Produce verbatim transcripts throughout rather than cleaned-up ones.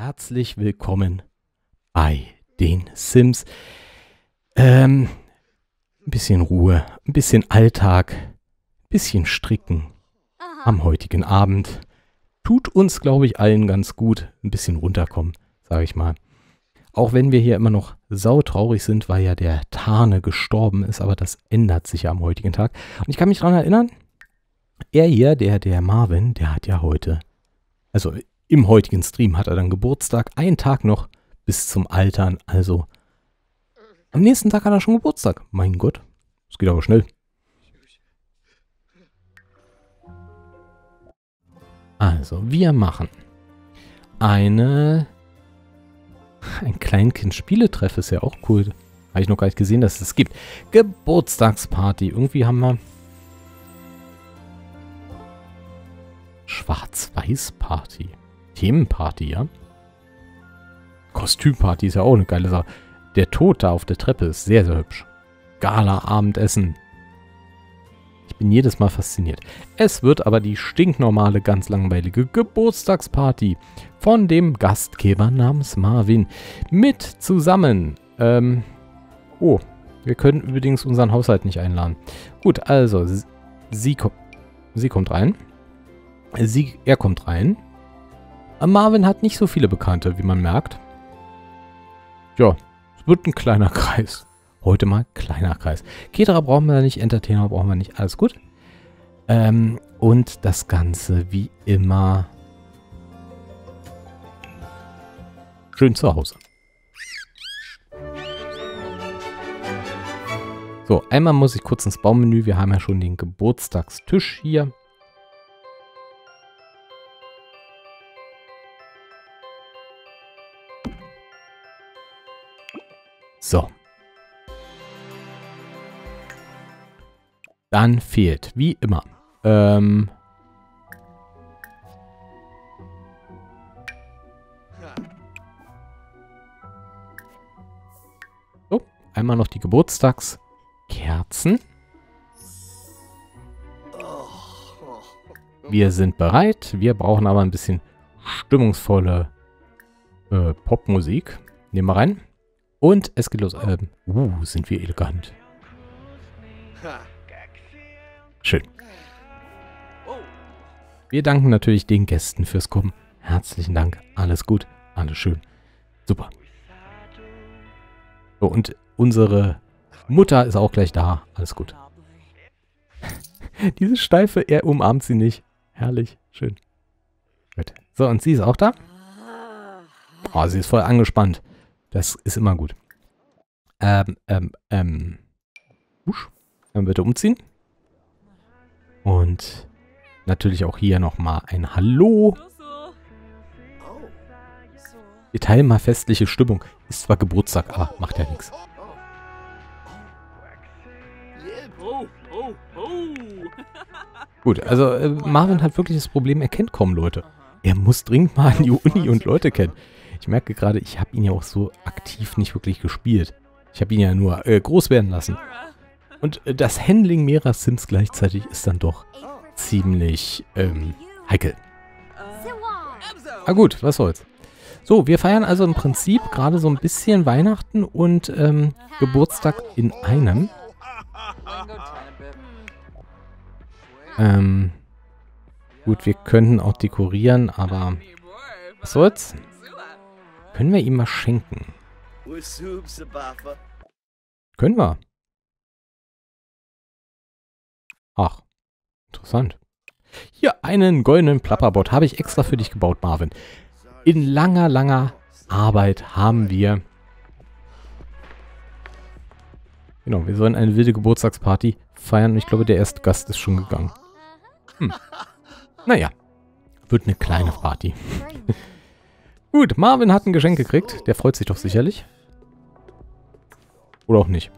Herzlich willkommen bei den Sims. Ähm, ein bisschen Ruhe, ein bisschen Alltag, ein bisschen Stricken am heutigen Abend. Tut uns, glaube ich, allen ganz gut. Ein bisschen runterkommen, sage ich mal. Auch wenn wir hier immer noch sautraurig sind, weil ja der Tane gestorben ist, aber das ändert sich ja am heutigen Tag. Und ich kann mich daran erinnern, er hier, der, der Marvin, der hat ja heute, also im heutigen Stream hat er dann Geburtstag, einen Tag noch bis zum Altern, also am nächsten Tag hat er schon Geburtstag. Mein Gott, es geht aber schnell. Also, wir machen eine... Ein Kleinkind-Spieletreff ist ja auch cool. Habe ich noch gar nicht gesehen, dass es das gibt. Geburtstagsparty. Irgendwie haben wir... Schwarz-Weiß-Party. Themenparty, ja? Kostümparty ist ja auch eine geile Sache. Der Tod da auf der Treppe ist sehr, sehr hübsch. Gala-Abendessen. Ich bin jedes Mal fasziniert. Es wird aber die stinknormale, ganz langweilige Geburtstagsparty von dem Gastgeber namens Marvin mit zusammen. Ähm, oh, wir können übrigens unseren Haushalt nicht einladen. Gut, also, sie, ko sie kommt rein. Sie, er kommt rein. Marvin hat nicht so viele Bekannte, wie man merkt. Ja, es wird ein kleiner Kreis. Heute mal kleiner Kreis. Keterer brauchen wir nicht, Entertainer brauchen wir nicht, alles gut. Ähm, und das Ganze wie immer schön zu Hause. So, einmal muss ich kurz ins Baumenü. Wir haben ja schon den Geburtstagstisch hier. So. Dann fehlt, wie immer, ähm, so, einmal noch die Geburtstagskerzen. Wir sind bereit, wir brauchen aber ein bisschen stimmungsvolle äh, Popmusik. Nehmen wir rein. Und es geht los. Ähm, uh, sind wir elegant. Schön. Wir danken natürlich den Gästen fürs Kommen. Herzlichen Dank. Alles gut. Alles schön. Super. So, und unsere Mutter ist auch gleich da. Alles gut. Diese Steife, er umarmt sie nicht. Herrlich. Schön. Gut. So, und sie ist auch da. Oh, sie ist voll angespannt. Das ist immer gut. Ähm, ähm, ähm. Husch. Dann bitte umziehen. Und natürlich auch hier nochmal ein Hallo. Wir teilen mal festliche Stimmung. Ist zwar Geburtstag, aber macht ja nichts. Gut, also äh, Marvin hat wirklich das Problem, er kennt kaum Leute. Er muss dringend mal in die Uni und Leute kennen. Ich merke gerade, ich habe ihn ja auch so aktiv nicht wirklich gespielt. Ich habe ihn ja nur äh, groß werden lassen. Und das Handling mehrerer Sims gleichzeitig ist dann doch ziemlich ähm, heikel. Ah gut, was soll's. So, wir feiern also im Prinzip gerade so ein bisschen Weihnachten und ähm, Geburtstag in einem. Ähm, gut, wir könnten auch dekorieren, aber was soll's? Können wir ihm mal schenken? Können wir. Ach, interessant. Hier einen goldenen Plapperbot habe ich extra für dich gebaut, Marvin. In langer, langer Arbeit haben wir... Genau, wir sollen eine wilde Geburtstagsparty feiern und ich glaube, der erste Gast ist schon gegangen. Hm. Naja, wird eine kleine Party. Gut, Marvin hat ein Geschenk gekriegt. Der freut sich doch sicherlich. Oder auch nicht.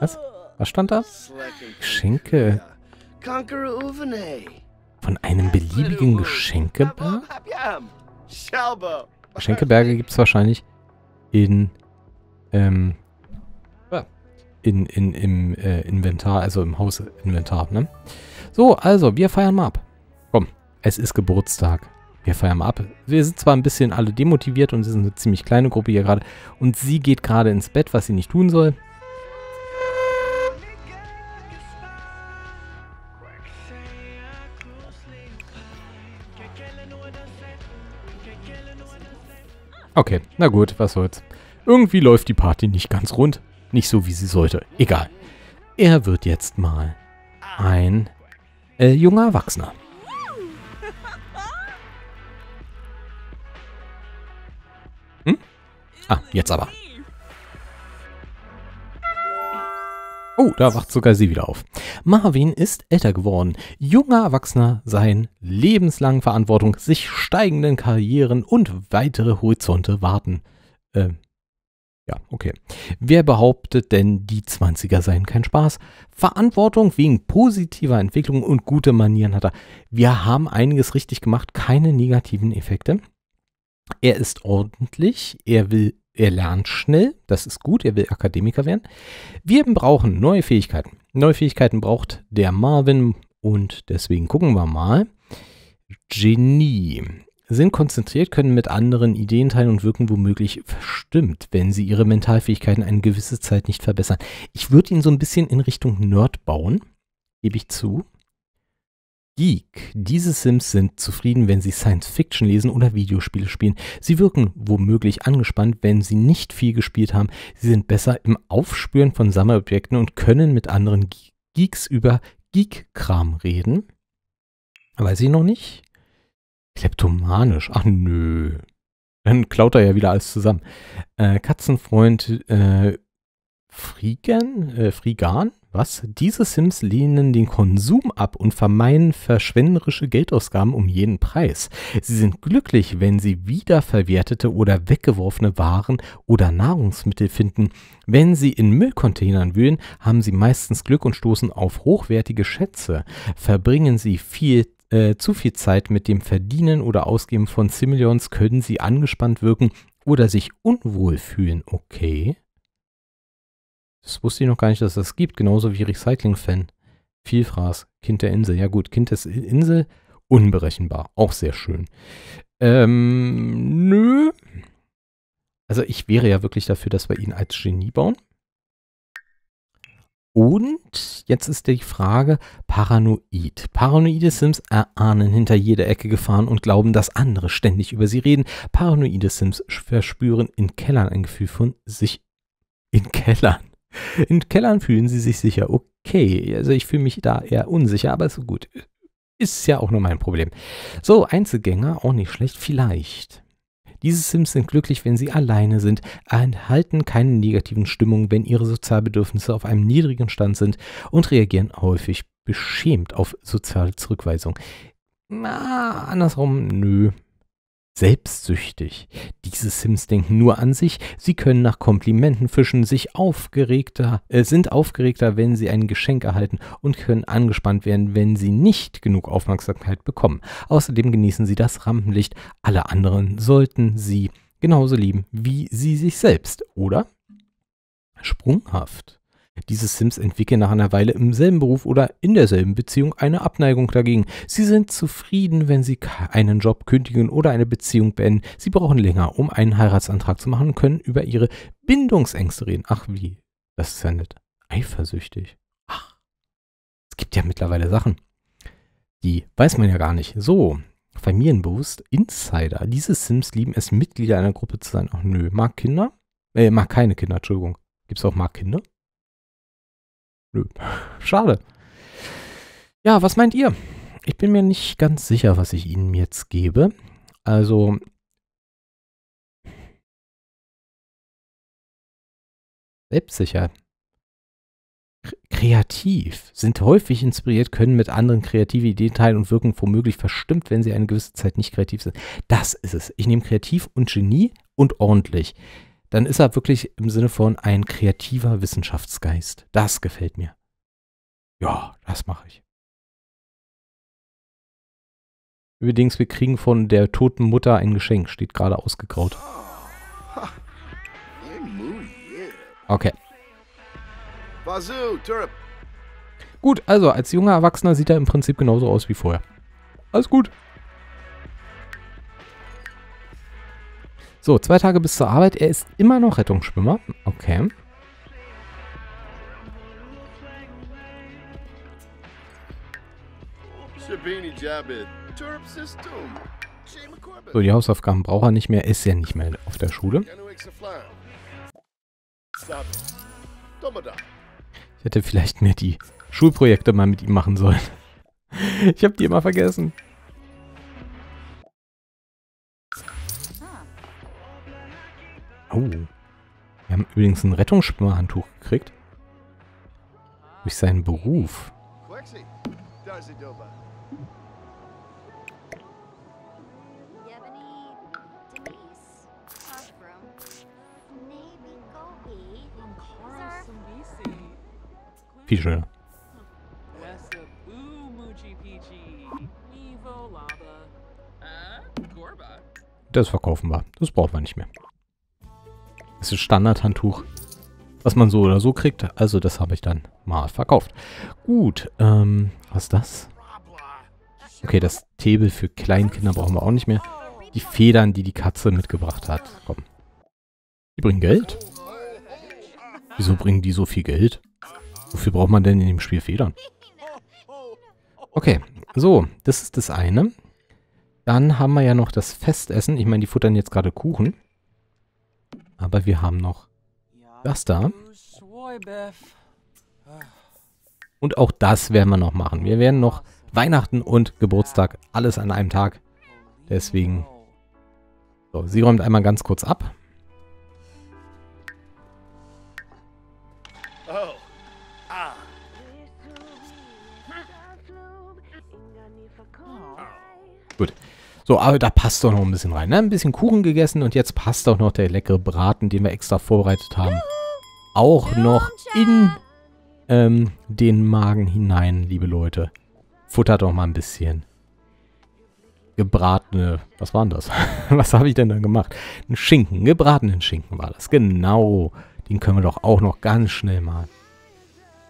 Was? Was stand da? Geschenke. Von einem beliebigen Geschenkeberg? Geschenkeberge gibt es wahrscheinlich in, ähm, in, in, im äh, Inventar, also im Hausinventar, ne? So, also, wir feiern mal ab. es ist Geburtstag. Wir feiern mal ab. Wir sind zwar ein bisschen alle demotiviert und es ist eine ziemlich kleine Gruppe hier gerade. Und sie geht gerade ins Bett, was sie nicht tun soll. Okay, na gut, was soll's. Irgendwie läuft die Party nicht ganz rund. Nicht so, wie sie sollte. Egal. Er wird jetzt mal ein äh, junger Erwachsener. Hm? Ah, jetzt aber. Oh, da wacht sogar sie wieder auf. Marvin ist älter geworden. Junger Erwachsener, seinen lebenslangen Verantwortung, sich steigenden Karrieren und weitere Horizonte warten. Ähm, ja, okay. Wer behauptet denn, die Zwanziger seien kein Spaß? Verantwortung wegen positiver Entwicklung und gute Manieren hat er. Wir haben einiges richtig gemacht, keine negativen Effekte. Er ist ordentlich, er will Er lernt schnell, das ist gut, er will Akademiker werden. Wir brauchen neue Fähigkeiten. Neue Fähigkeiten braucht der Marvin und deswegen gucken wir mal. Genie. Sind konzentriert, können mit anderen Ideen teilen und wirken womöglich verstimmt, wenn sie ihre Mentalfähigkeiten eine gewisse Zeit nicht verbessern. Ich würde ihn so ein bisschen in Richtung Nerd bauen, gebe ich zu. Geek. Diese Sims sind zufrieden, wenn sie Science-Fiction lesen oder Videospiele spielen. Sie wirken womöglich angespannt, wenn sie nicht viel gespielt haben. Sie sind besser im Aufspüren von Sammelobjekten und können mit anderen Geeks über Geek-Kram reden. Weiß ich noch nicht. Kleptomanisch. Ach nö. Dann klaut er ja wieder alles zusammen. Äh, Katzenfreund äh, Frigan? Äh, Frigan? Was? Diese Sims lehnen den Konsum ab und vermeiden verschwenderische Geldausgaben um jeden Preis. Sie sind glücklich, wenn sie wiederverwertete oder weggeworfene Waren oder Nahrungsmittel finden. Wenn sie in Müllcontainern wühlen, haben sie meistens Glück und stoßen auf hochwertige Schätze. Verbringen sie viel Zeit. Äh, zu viel Zeit mit dem Verdienen oder Ausgeben von Simileons, können sie angespannt wirken oder sich unwohl fühlen. Okay. Das wusste ich noch gar nicht, dass es das gibt. Genauso wie Recycling-Fan. Vielfraß. Kind der Insel. Ja gut, Kind der Insel. Unberechenbar. Auch sehr schön. Ähm, nö. Also ich wäre ja wirklich dafür, dass wir ihn als Genie bauen. Und jetzt ist die Frage, paranoid. Paranoide Sims erahnen hinter jeder Ecke Gefahren und glauben, dass andere ständig über sie reden. Paranoide Sims verspüren in Kellern ein Gefühl von sich. In Kellern. In Kellern fühlen sie sich sicher. Okay, also ich fühle mich da eher unsicher, aber so gut. Ist ja auch nur mein Problem. So, Einzelgänger, auch nicht schlecht, vielleicht. Diese Sims sind glücklich, wenn sie alleine sind, erhalten keine negativen Stimmungen, wenn ihre Sozialbedürfnisse auf einem niedrigen Stand sind und reagieren häufig beschämt auf soziale Zurückweisung. Na, andersrum, nö. Selbstsüchtig. Diese Sims denken nur an sich, sie können nach Komplimenten fischen, sich aufgeregter, äh, sind aufgeregter, wenn sie ein Geschenk erhalten und können angespannt werden, wenn sie nicht genug Aufmerksamkeit bekommen. Außerdem genießen sie das Rampenlicht. Alle anderen sollten sie genauso lieben wie sie sich selbst, oder? Sprunghaft. Diese Sims entwickeln nach einer Weile im selben Beruf oder in derselben Beziehung eine Abneigung dagegen. Sie sind zufrieden, wenn sie einen Job kündigen oder eine Beziehung beenden. Sie brauchen länger, um einen Heiratsantrag zu machen und können über ihre Bindungsängste reden. Ach wie, das ist ja nett. Eifersüchtig. Ach, es gibt ja mittlerweile Sachen, die weiß man ja gar nicht. So, familienbewusst, Insider. Diese Sims lieben es, Mitglieder einer Gruppe zu sein. Ach nö, mag Kinder? Äh, mag keine Kinder, Entschuldigung. Gibt es auch mag Kinder? Nö. Schade. Ja, was meint ihr? Ich bin mir nicht ganz sicher, was ich Ihnen jetzt gebe. Also, selbstsicher. Kreativ. Sind häufig inspiriert, können mit anderen kreative Ideen teilen und wirken womöglich verstimmt, wenn sie eine gewisse Zeit nicht kreativ sind. Das ist es. Ich nehme kreativ und Genie und ordentlich. Dann ist er wirklich im Sinne von ein kreativer Wissenschaftsgeist. Das gefällt mir. Ja, das mache ich. Übrigens, wir kriegen von der toten Mutter ein Geschenk. Steht gerade ausgegraut. Okay. Gut, also als junger Erwachsener sieht er im Prinzip genauso aus wie vorher. Alles gut. So, zwei Tage bis zur Arbeit. Er ist immer noch Rettungsschwimmer. Okay. So, die Hausaufgaben braucht er nicht mehr. Ist ja nicht mehr auf der Schule. Ich hätte vielleicht mehr die Schulprojekte mal mit ihm machen sollen. Ich habe die immer vergessen. Oh. Wir haben übrigens ein Rettungsschwimmerhandtuch gekriegt. Durch seinen Beruf. Viel schöner. Das ist verkaufenbar. Das braucht man nicht mehr. Das ist Standardhandtuch, was man so oder so kriegt. Also das habe ich dann mal verkauft. Gut, ähm, was ist das? Okay, das Table für Kleinkinder brauchen wir auch nicht mehr. Die Federn, die die Katze mitgebracht hat. Komm. Die bringen Geld? Wieso bringen die so viel Geld? Wofür braucht man denn in dem Spiel Federn? Okay, so, das ist das eine. Dann haben wir ja noch das Festessen. Ich meine, die futtern jetzt gerade Kuchen. Aber wir haben noch das da. Und auch das werden wir noch machen. Wir werden noch Weihnachten und Geburtstag, alles an einem Tag. Deswegen. So, sie räumt einmal ganz kurz ab. Gut. So, aber da passt doch noch ein bisschen rein. Ne? Ein bisschen Kuchen gegessen und jetzt passt doch noch der leckere Braten, den wir extra vorbereitet haben, auch noch in ähm, den Magen hinein, liebe Leute. Futtert doch mal ein bisschen. Gebratene, was war denn das? Was habe ich denn da gemacht? Ein Schinken, gebratenen Schinken war das. Genau, den können wir doch auch noch ganz schnell mal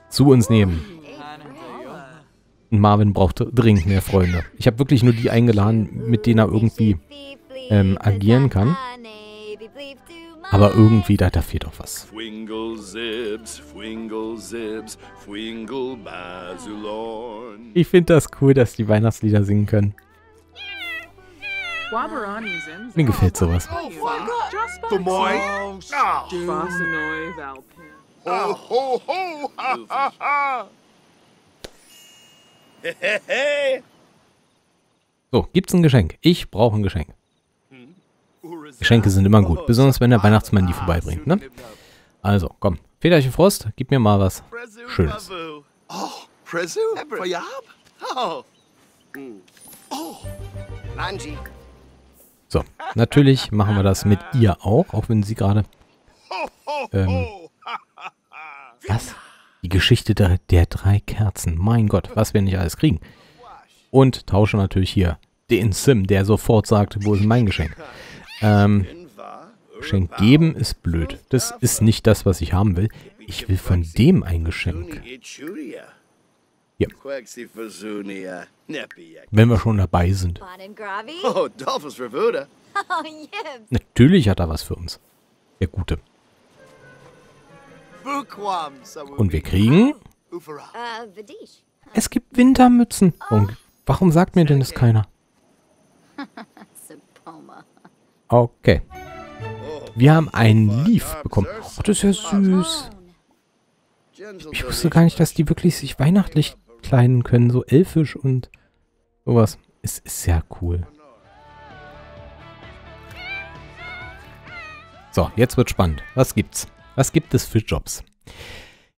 zu uns nehmen. Marvin braucht dringend mehr Freunde. Ich habe wirklich nur die eingeladen, mit denen er irgendwie ähm, agieren kann. Aber irgendwie, da, da fehlt doch was. Ich finde das cool, dass die Weihnachtslieder singen können. Mir gefällt sowas. So, gibt's ein Geschenk? Ich brauche ein Geschenk. Geschenke sind immer gut, besonders wenn der Weihnachtsmann die vorbeibringt, ne? Also, komm, Federchen Frost, gib mir mal was Schönes. So, natürlich machen wir das mit ihr auch, auch wenn sie gerade ähm, was? Die Geschichte der, der drei Kerzen. Mein Gott, was wir nicht alles kriegen. Und tausche natürlich hier den Sim, der sofort sagt, wo ist mein Geschenk? Ähm, Geschenk geben ist blöd. Das ist nicht das, was ich haben will. Ich will von dem ein Geschenk. Ja. Wenn wir schon dabei sind. Natürlich hat er was für uns. Der Gute. Und wir kriegen... Es gibt Wintermützen. Und warum sagt mir denn das keiner? Okay. Wir haben einen Leaf bekommen. Oh, das ist ja süß. Ich wusste gar nicht, dass die wirklich sich weihnachtlich kleiden können. So elfisch und sowas. Es ist sehr cool. So, jetzt wird spannend. Was gibt's? Was gibt es für Jobs?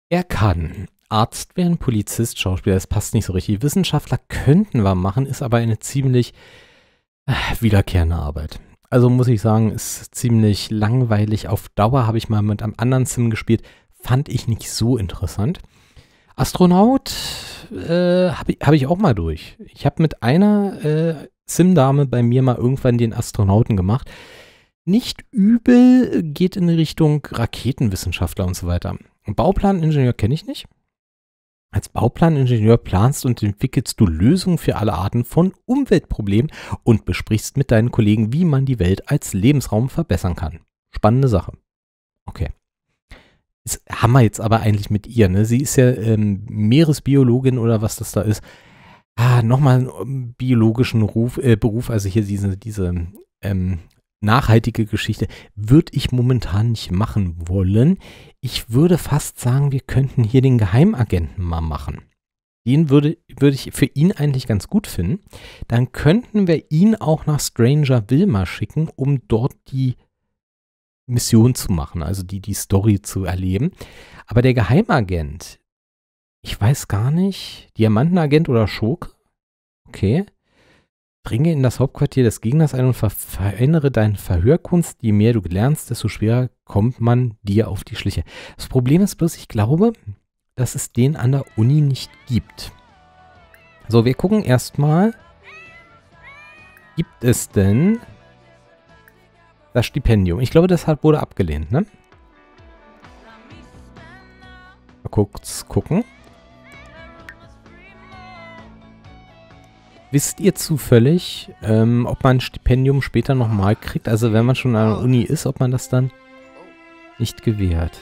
Er kann Arzt werden, Polizist, Schauspieler, das passt nicht so richtig. Wissenschaftler könnten wir machen, ist aber eine ziemlich äh, wiederkehrende Arbeit. Also muss ich sagen, ist ziemlich langweilig. Auf Dauer habe ich mal mit einem anderen Sim gespielt, fand ich nicht so interessant. Astronaut äh, habe ich, hab ich auch mal durch. Ich habe mit einer äh, Sim-Dame bei mir mal irgendwann den Astronauten gemacht. Nicht übel, geht in Richtung Raketenwissenschaftler und so weiter. Bauplaningenieur kenne ich nicht. Als Bauplaningenieur planst und entwickelst du Lösungen für alle Arten von Umweltproblemen und besprichst mit deinen Kollegen, wie man die Welt als Lebensraum verbessern kann. Spannende Sache. Okay. Das haben wir jetzt aber eigentlich mit ihr, ne? Sie ist ja ähm, Meeresbiologin oder was das da ist. Ah, nochmal einen biologischen Ruf, äh, Beruf, also hier diese, diese ähm, nachhaltige Geschichte, würde ich momentan nicht machen wollen. Ich würde fast sagen, wir könnten hier den Geheimagenten mal machen. Den würde, würde ich für ihn eigentlich ganz gut finden. Dann könnten wir ihn auch nach Strangerville mal schicken, um dort die Mission zu machen, also die, die Story zu erleben. Aber der Geheimagent, ich weiß gar nicht, Diamantenagent oder Schurke? Okay. Dringe in das Hauptquartier des Gegners ein und verändere deine Verhörkunst. Je mehr du gelernst, desto schwerer kommt man dir auf die Schliche. Das Problem ist bloß, ich glaube, dass es den an der Uni nicht gibt. So, wir gucken erstmal. Gibt es denn das Stipendium? Ich glaube, das wurde abgelehnt, ne? Mal kurz gucken. Wisst ihr zufällig, ähm, ob man ein Stipendium später nochmal kriegt? Also wenn man schon an der Uni ist, ob man das dann nicht gewährt.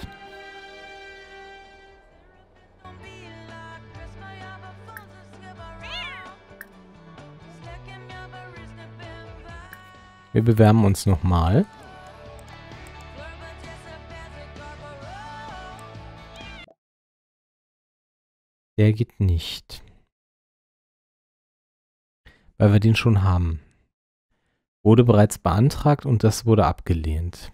Wir bewerben uns nochmal. Der geht nicht. Weil wir den schon haben. Wurde bereits beantragt und das wurde abgelehnt.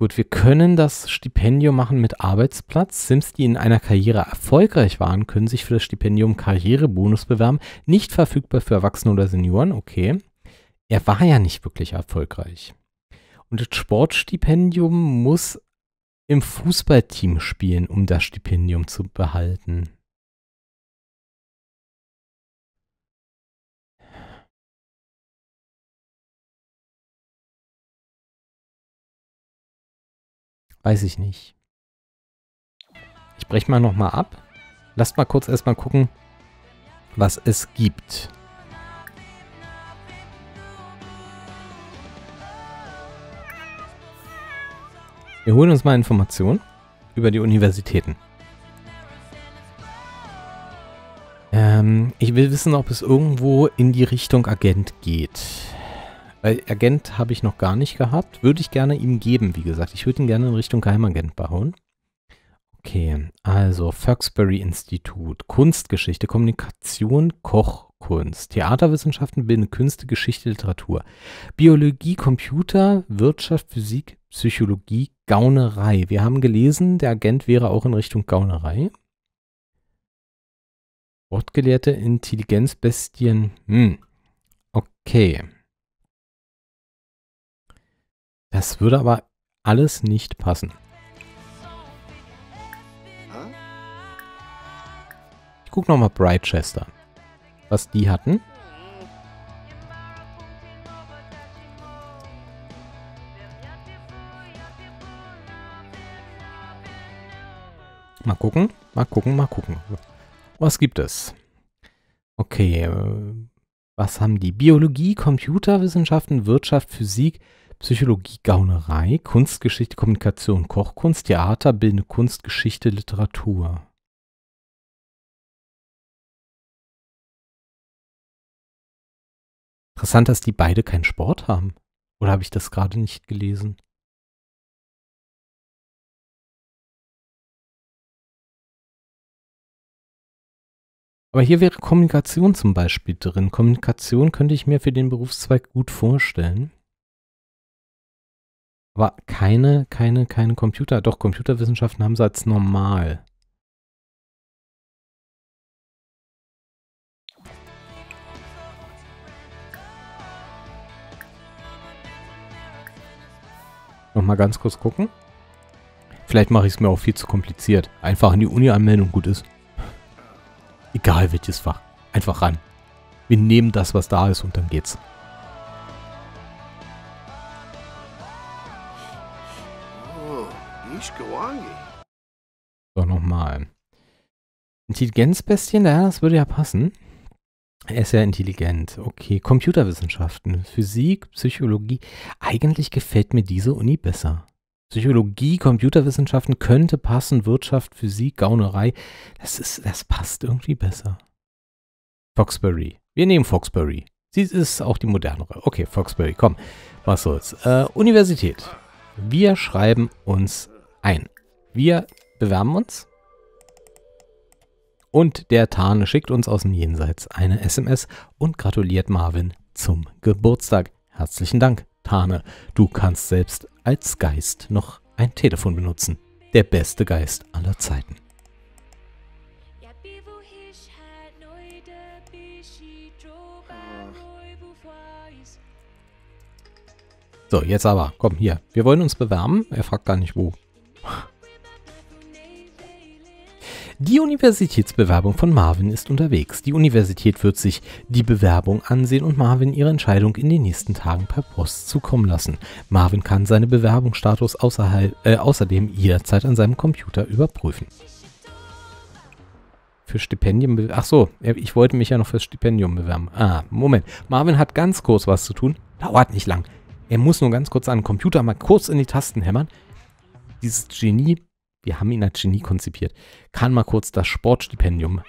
Gut, wir können das Stipendium machen mit Arbeitsplatz. Sims, die in einer Karriere erfolgreich waren, können sich für das Stipendium Karrierebonus bewerben. Nicht verfügbar für Erwachsene oder Senioren. Okay. Er war ja nicht wirklich erfolgreich. Und das Sportstipendium muss im Fußballteam spielen, um das Stipendium zu behalten. Weiß ich nicht. Ich breche mal nochmal ab. Lasst mal kurz erstmal gucken, was es gibt. Wir holen uns mal Informationen über die Universitäten. Ähm, ich will wissen, ob es irgendwo in die Richtung Agent geht. Weil Agent habe ich noch gar nicht gehabt. Würde ich gerne ihm geben, wie gesagt. Ich würde ihn gerne in Richtung Geheimagent bauen. Okay, also Foxbury Institut, Kunstgeschichte, Kommunikation, Kochkunst, Theaterwissenschaften, Bildende Künste, Geschichte, Literatur, Biologie, Computer, Wirtschaft, Physik, Psychologie, Gaunerei. Wir haben gelesen, der Agent wäre auch in Richtung Gaunerei. Wortgelehrte, Intelligenz, Bestien. Hm. Okay. Das würde aber alles nicht passen. Ich gucke nochmal Brightchester, was die hatten. Mal gucken, mal gucken, mal gucken. Was gibt es? Okay, was haben die? Biologie, Computerwissenschaften, Wirtschaft, Physik, Psychologie, Gaunerei, Kunstgeschichte, Kommunikation, Kochkunst, Theater, Bildende Kunst, Geschichte, Literatur. Interessant, dass die beide keinen Sport haben. Oder habe ich das gerade nicht gelesen? Aber hier wäre Kommunikation zum Beispiel drin. Kommunikation könnte ich mir für den Berufszweig gut vorstellen. Aber keine, keine, keine Computer. Doch, Computerwissenschaften haben sie als normal. Nochmal ganz kurz gucken. Vielleicht mache ich es mir auch viel zu kompliziert. Einfach an die Uni anmelden, gut ist. Egal welches Fach. Einfach ran. Wir nehmen das, was da ist und dann geht's. So, nochmal. Intelligenzbestien, ja, das würde ja passen. Er ist ja intelligent. Okay, Computerwissenschaften, Physik, Psychologie. Eigentlich gefällt mir diese Uni besser. Psychologie, Computerwissenschaften könnte passen, Wirtschaft, Physik, Gaunerei. Das ist, das passt irgendwie besser. Foxbury. Wir nehmen Foxbury. Sie ist auch die modernere. Okay, Foxbury, komm. Was soll's? Äh, Universität. Wir schreiben uns ein. Wir bewerben uns. Und der Tane schickt uns aus dem Jenseits eine S M S und gratuliert Marvin zum Geburtstag. Herzlichen Dank, Tane. Du kannst selbst als Geist noch ein Telefon benutzen. Der beste Geist aller Zeiten. So, jetzt aber. Komm, hier. Wir wollen uns bewerben. Er fragt gar nicht, wo. Die Universitätsbewerbung von Marvin ist unterwegs. Die Universität wird sich die Bewerbung ansehen und Marvin ihre Entscheidung in den nächsten Tagen per Post zukommen lassen. Marvin kann seinen Bewerbungsstatus außerhalb, äh, außerdem jederzeit an seinem Computer überprüfen. Für Stipendium... Ach so, ich wollte mich ja noch fürs Stipendium bewerben. Ah, Moment. Marvin hat ganz kurz was zu tun. Dauert nicht lang. Er muss nur ganz kurz an den Computer mal kurz in die Tasten hämmern. Dieses Genie... Wir haben ihn als Genie konzipiert. Kann mal kurz das Sportstipendium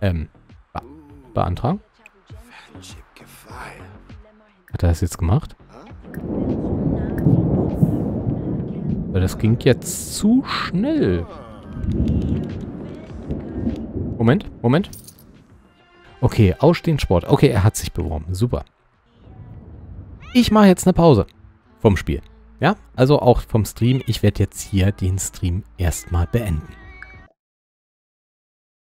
ähm, be beantragen. Hat er das jetzt gemacht? Das ging jetzt zu schnell. Moment, Moment. Okay, ausstehen Sport. Okay, er hat sich beworben. Super. Ich mache jetzt eine Pause vom Spiel. Ja, also auch vom Stream. Ich werde jetzt hier den Stream erstmal beenden.